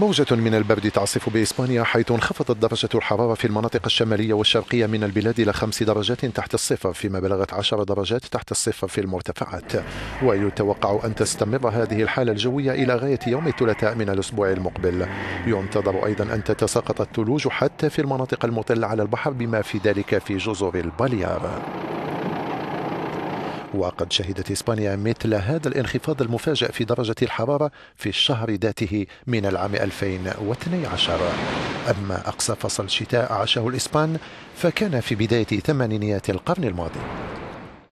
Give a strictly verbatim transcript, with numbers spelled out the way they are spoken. موجة من البرد تعصف بإسبانيا، حيث انخفضت درجة الحرارة في المناطق الشمالية والشرقية من البلاد إلى خمس درجات تحت الصفر، فيما بلغت عشر درجات تحت الصفر في المرتفعات. ويتوقع أن تستمر هذه الحالة الجوية إلى غاية يوم الثلاثاء من الأسبوع المقبل. ينتظر أيضا أن تتساقط الثلوج حتى في المناطق المطلة على البحر، بما في ذلك في جزر الباليار. وقد شهدت إسبانيا مثل هذا الانخفاض المفاجئ في درجة الحرارة في الشهر ذاته من العام ألفين واثني عشر. أما أقصى فصل شتاء عاشه الإسبان فكان في بداية ثمانينيات القرن الماضي.